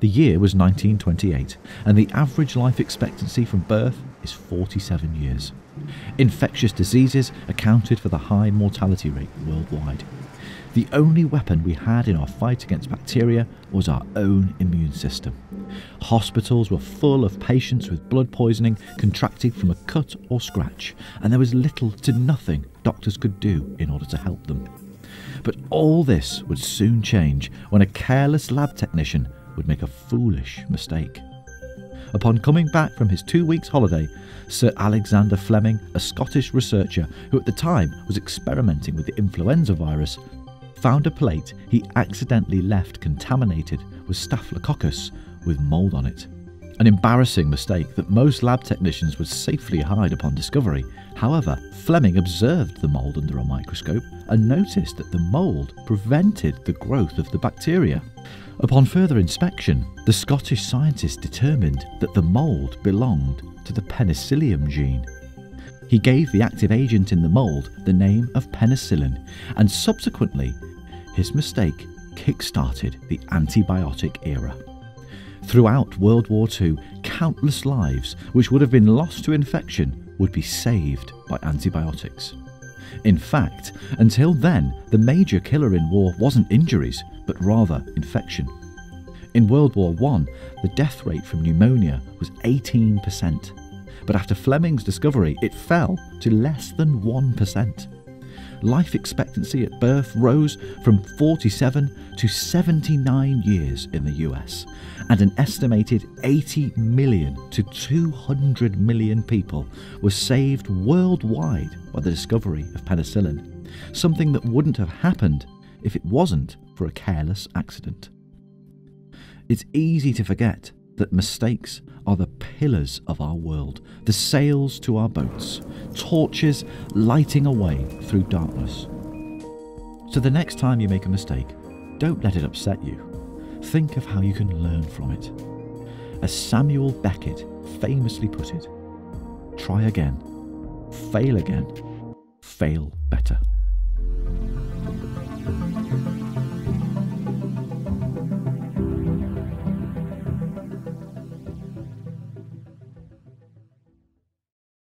The year was 1928, and the average life expectancy from birth is 47 years. Infectious diseases accounted for the high mortality rate worldwide. The only weapon we had in our fight against bacteria was our own immune system. Hospitals were full of patients with blood poisoning contracted from a cut or scratch, and there was little to nothing doctors could do in order to help them. But all this would soon change when a careless lab technician would make a foolish mistake. Upon coming back from his 2 weeks' holiday, Sir Alexander Fleming, a Scottish researcher who at the time was experimenting with the influenza virus, found a plate he accidentally left contaminated with staphylococcus with mould on it. An embarrassing mistake that most lab technicians would safely hide upon discovery. However, Fleming observed the mould under a microscope and noticed that the mould prevented the growth of the bacteria. Upon further inspection, the Scottish scientist determined that the mould belonged to the penicillium gene. He gave the active agent in the mould the name of penicillin, and subsequently, his mistake kick-started the antibiotic era. Throughout World War II, countless lives which would have been lost to infection would be saved by antibiotics. In fact, until then, the major killer in war wasn't injuries, but rather infection. In World War I, the death rate from pneumonia was 18%, but after Fleming's discovery, it fell to less than 1%. Life expectancy at birth rose from 47 to 79 years in the US, and an estimated 80 million to 200 million people were saved worldwide by the discovery of penicillin, something that wouldn't have happened if it wasn't for a careless accident. It's easy to forget that mistakes are the pillars of our world, the sails to our boats, torches lighting a way through darkness. So the next time you make a mistake, don't let it upset you. Think of how you can learn from it. As Samuel Beckett famously put it, try again, fail better.